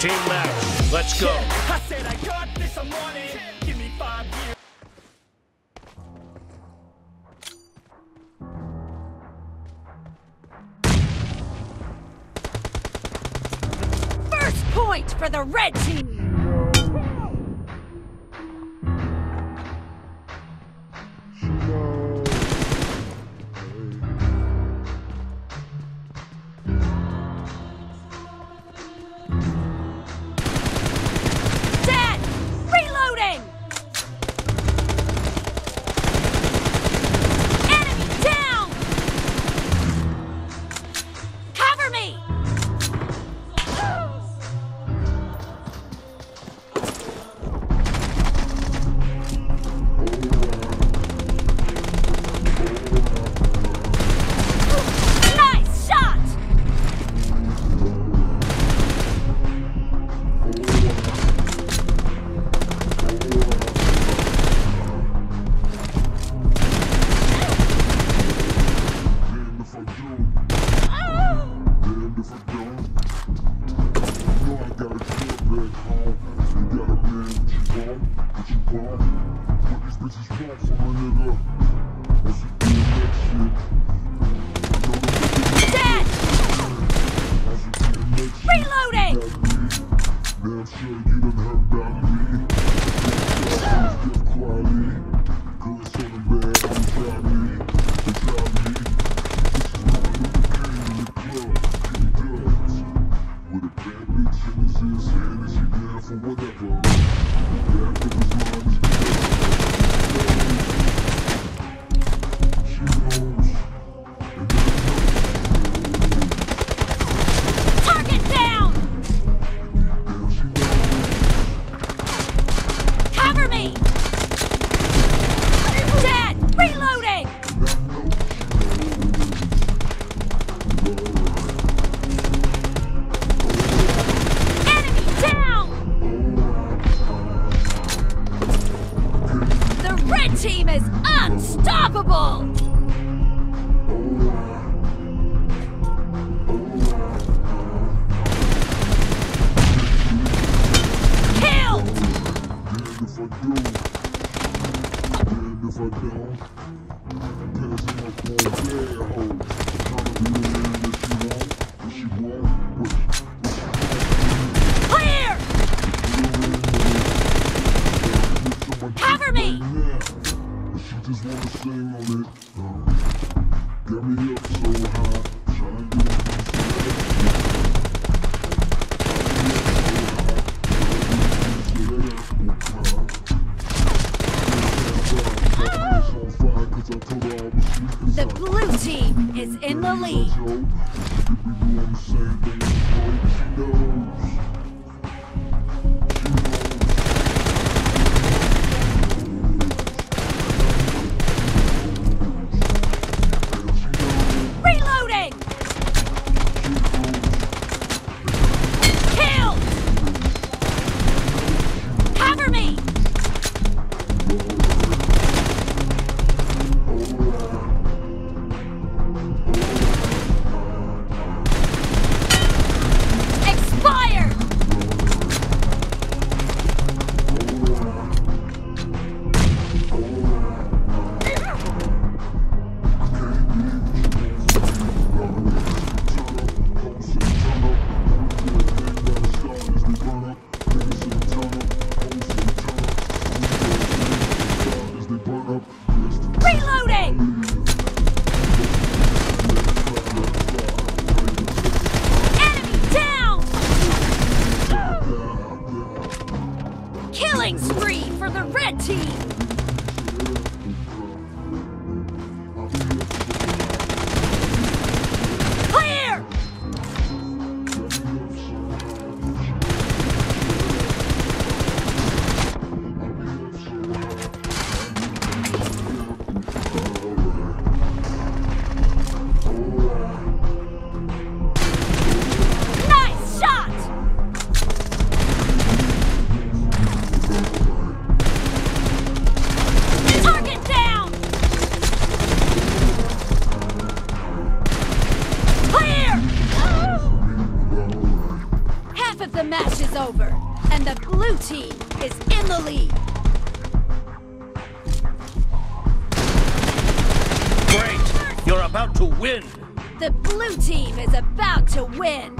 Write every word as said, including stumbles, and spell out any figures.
fifteen laps. Let's go. I said I got this, I'm on it. Give me five years. First point for the red team. match is over, and the blue team is in the lead. Great! You're about to win! The blue team is about to win!